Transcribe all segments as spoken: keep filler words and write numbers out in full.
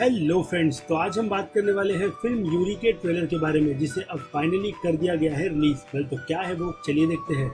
Hello friends, तो आज हम बात करने वाले हैं फिल्म यूरी के ट्रेलर के बारे में, जिसे अब फाइनली कर दिया गया है रिलीज। कल तो क्या है वो, चलिए देखते हैं।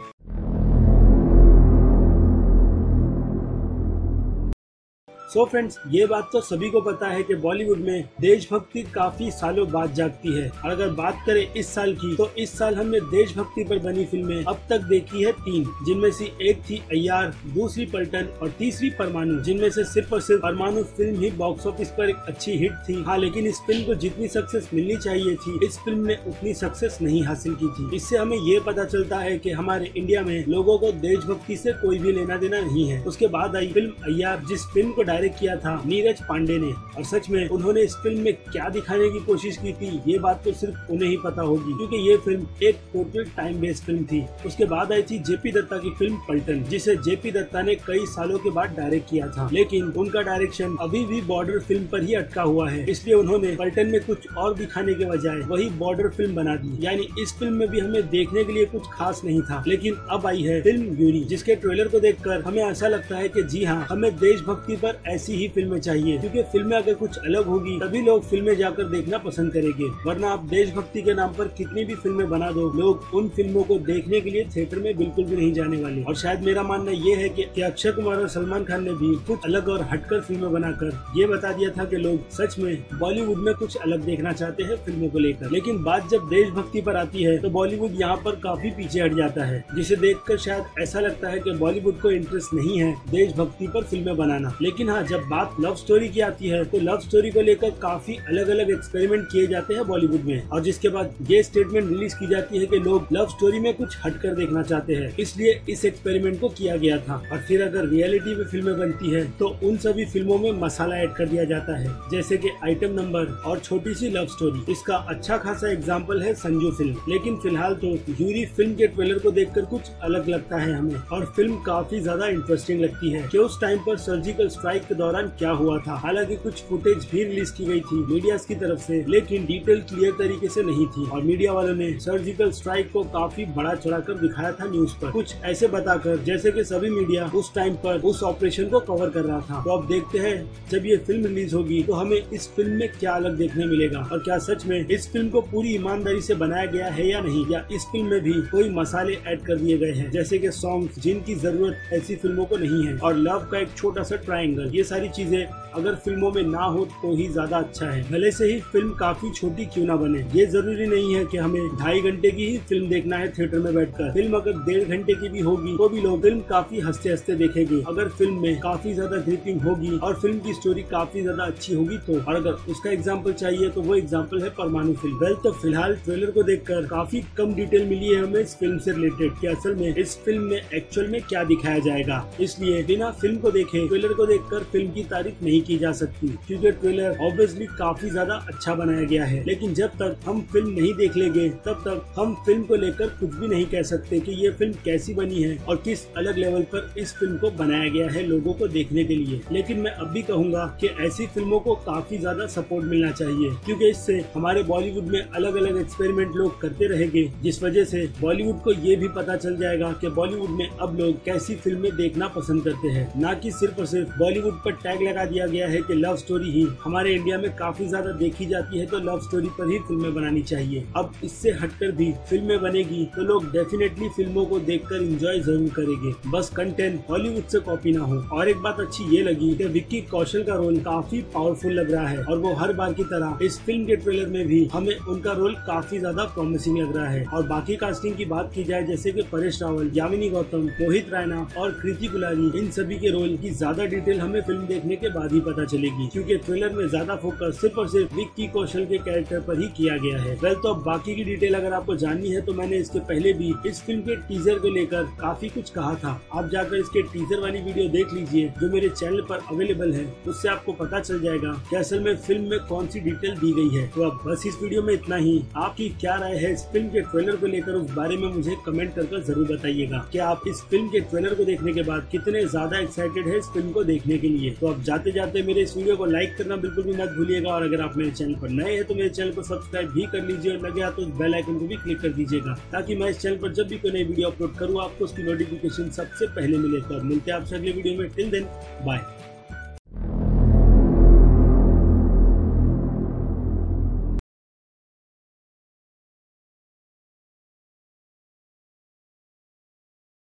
सो so फ्रेंड्स, ये बात तो सभी को पता है कि बॉलीवुड में देशभक्ति काफी सालों बाद जागती है। और अगर बात करें इस साल की, तो इस साल हमने देशभक्ति पर बनी फिल्में अब तक देखी है तीन, जिनमें से एक थी अय्यार, दूसरी पलटन और तीसरी परमाणु, जिनमें से सिर्फ और सिर्फ परमाणु फिल्म ही बॉक्स ऑफिस पर एक अच्छी हिट थी। हाँ, लेकिन इस फिल्म को जितनी सक्सेस मिलनी चाहिए थी, इस फिल्म ने उतनी सक्सेस नहीं हासिल की थी। इससे हमें ये पता चलता है कि हमारे इंडिया में लोगों को देशभक्ति से कोई भी लेना देना नहीं है। उसके बाद आई फिल्म अय्यार, जिस फिल्म को डायरेक्ट किया था नीरज पांडे ने, और सच में उन्होंने इस फिल्म में क्या दिखाने की कोशिश की थी, ये बात तो सिर्फ उन्हें ही पता होगी, क्योंकि ये फिल्म एक टोटल टाइम बेस्ड फिल्म थी। उसके बाद आई थी जेपी दत्ता की फिल्म पलटन, जिसे जेपी दत्ता ने कई सालों के बाद डायरेक्ट किया था, लेकिन उनका डायरेक्शन अभी भी बॉर्डर फिल्म पर ही अटका हुआ है। इसलिए उन्होंने पलटन में कुछ और दिखाने के बजाय वही बॉर्डर फिल्म बना दी। यानी इस फिल्म में भी हमें देखने के लिए कुछ खास नहीं था। लेकिन अब आई है फिल्म यूरी, जिसके ट्रेलर को देखकर हमें ऐसा लगता है कि जी हाँ, हमें देशभक्ति पर ऐसी ही फिल्में चाहिए, क्योंकि फिल्में अगर कुछ अलग होगी तभी लोग फिल्में जाकर देखना पसंद करेंगे। वरना आप देशभक्ति के नाम पर कितनी भी फिल्में बना दो, लोग उन फिल्मों को देखने के लिए थिएटर में बिल्कुल भी नहीं जाने वाले। और शायद मेरा मानना ये है कि अक्षय कुमार और सलमान खान ने भी कुछ अलग और हटकर फिल्में बनाकर ये बता दिया था कि लोग सच में बॉलीवुड में कुछ अलग देखना चाहते हैं फिल्मों को लेकर। लेकिन बात जब देशभक्ति पर आती है तो बॉलीवुड यहाँ पर काफी पीछे हट जाता है, जिसे देखकर शायद ऐसा लगता है कि बॉलीवुड को इंटरेस्ट नहीं है देशभक्ति पर फिल्में बनाना। लेकिन हाँ, जब बात लव स्टोरी की आती है तो लव स्टोरी को लेकर काफी अलग अलग एक्सपेरिमेंट किए जाते हैं बॉलीवुड में, और जिसके बाद ये स्टेटमेंट रिलीज की जाती है कि लोग लव स्टोरी में कुछ हटकर देखना चाहते हैं, इसलिए इस एक्सपेरिमेंट को किया गया था। और फिर अगर रियलिटी में फिल्में बनती है तो उन सभी फिल्मों में मसाला ऐड कर दिया जाता है, जैसे कि आइटम नंबर और छोटी सी लव स्टोरी। इसका अच्छा खासा एग्जाम्पल है संजू फिल्म। लेकिन फिलहाल तो यूरी फिल्म के ट्रेलर को देख कर कुछ अलग लगता है हमें, और फिल्म काफी ज्यादा इंटरेस्टिंग लगती है कि उस टाइम पर सर्जिकल स्ट्राइक के दौरान क्या हुआ था। हालांकि कुछ फुटेज भी रिलीज की गई थी मीडिया की तरफ से, लेकिन डिटेल क्लियर तरीके से नहीं थी, और मीडिया वालों ने सर्जिकल स्ट्राइक को काफी बड़ा चढ़ाकर दिखाया था न्यूज पर, कुछ ऐसे बताकर जैसे कि सभी मीडिया उस टाइम पर उस ऑपरेशन को कवर कर रहा था। तो अब देखते हैं जब ये फिल्म रिलीज होगी तो हमें इस फिल्म में क्या अलग देखने मिलेगा, और क्या सच में इस फिल्म को पूरी ईमानदारी से बनाया गया है या नहीं, या इस फिल्म में भी कोई मसाले ऐड कर दिए गए हैं, जैसे कि सॉन्ग जिनकी जरूरत ऐसी फिल्मों को नहीं है, और लव का एक छोटा सा ट्रायंगल। ये सारी चीजें अगर फिल्मों में ना हो तो ही ज्यादा अच्छा है, भले से ही फिल्म काफी छोटी क्यों ना बने। ये जरूरी नहीं है कि हमें ढाई घंटे की ही फिल्म देखना है थिएटर में बैठकर। फिल्म अगर डेढ़ घंटे की भी होगी तो भी लोग फिल्म काफी हंसते हंसते देखेंगे। अगर फिल्म में काफी ज्यादा ग्रिपिंग होगी और फिल्म की स्टोरी काफी ज्यादा अच्छी होगी तो। और अगर उसका एग्जाम्पल चाहिए तो वो एग्जाम्पल है परमाणु फिल्म। वेल, तो फिलहाल ट्रेलर को देखकर काफी कम डिटेल मिली है हमें इस फिल्म से रिलेटेड कि असल में इस फिल्म में एक्चुअल में क्या दिखाया जाएगा। इसलिए बिना फिल्म को देखे ट्रेलर को देखकर फिल्म की तारीफ नहीं की जा सकती, क्योंकि ट्रेलर ऑब्वियसली काफी ज्यादा अच्छा बनाया गया है। लेकिन जब तक हम फिल्म नहीं देख लेंगे तब तक हम फिल्म को लेकर कुछ भी नहीं कह सकते कि ये फिल्म कैसी बनी है और किस अलग लेवल पर इस फिल्म को बनाया गया है लोगों को देखने के लिए। लेकिन मैं अब भी कहूंगा कि ऐसी फिल्मों को काफी ज्यादा सपोर्ट मिलना चाहिए, क्योंकि इससे हमारे बॉलीवुड में अलग अलग एक्सपेरिमेंट लोग करते रहेंगे, जिस वजह से बॉलीवुड को ये भी पता चल जाएगा कि बॉलीवुड में अब लोग कैसी फिल्में देखना पसंद करते हैं। न कि सिर्फ और सिर्फ बॉलीवुड पर टैग लगा दिया गया है कि लव स्टोरी ही हमारे इंडिया में काफी ज्यादा देखी जाती है, तो लव स्टोरी पर ही फिल्में बनानी चाहिए। अब इससे हटकर भी फिल्में बनेगी तो लोग डेफिनेटली फिल्मों को देखकर एंजॉय जरूर करेंगे, बस कंटेंट हॉलीवुड से कॉपी ना हो। और एक बात अच्छी ये लगी कि विक्की कौशल का रोल काफी पावरफुल लग रहा है, और वो हर बार की तरह इस फिल्म के ट्रेलर में भी हमें उनका रोल काफी ज्यादा प्रॉमिसिंग लग रहा है। और बाकी कास्टिंग की बात की जाए, जैसे कि परेश रावल, यामिनी गौतम, रोहित रैना और कृति कुलहरी, इन सभी के रोल की ज्यादा डिटेल हमें फिल्म देखने के बाद ही पता चलेगी, क्योंकि ट्रेलर में ज्यादा फोकस सिर्फ और सिर्फ विक्की कौशल के कैरेक्टर पर ही किया गया है। वेल, तो अब बाकी की डिटेल अगर आपको जाननी है तो मैंने इसके पहले भी इस फिल्म के टीजर को लेकर काफी कुछ कहा था, आप जाकर इसके टीजर वाली वीडियो देख लीजिए जो मेरे चैनल पर अवेलेबल है, उससे आपको पता चल जाएगा कि असल में फिल्म में कौन सी डिटेल दी गई है। तो अब बस इस वीडियो में इतना ही। आपकी क्या राय है इस फिल्म के ट्रेलर को लेकर, उस बारे में मुझे कमेंट करके जरूर बताइएगा। क्या आप इस फिल्म के ट्रेलर को देखने के बाद कितने ज्यादा एक्साइटेड है इस फिल्म को देखने के लिए? तो अब जाते जाते मेरे इस वीडियो को लाइक करना बिल्कुल भी मत भूलिएगा, और अगर आप मेरे चैनल पर नए हैं तो मेरे चैनल को सब्सक्राइब भी कर लीजिए, और लगे तो बेल आइकन को भी क्लिक कर दीजिएगा, ताकि मैं इस चैनल पर जब भी कोई नई वीडियो अपलोड करूँ आपको उसकी नोटिफिकेशन सबसे पहले मिले। तो अब मिलते हैं आपसे अगले वीडियो में। Till then, bye.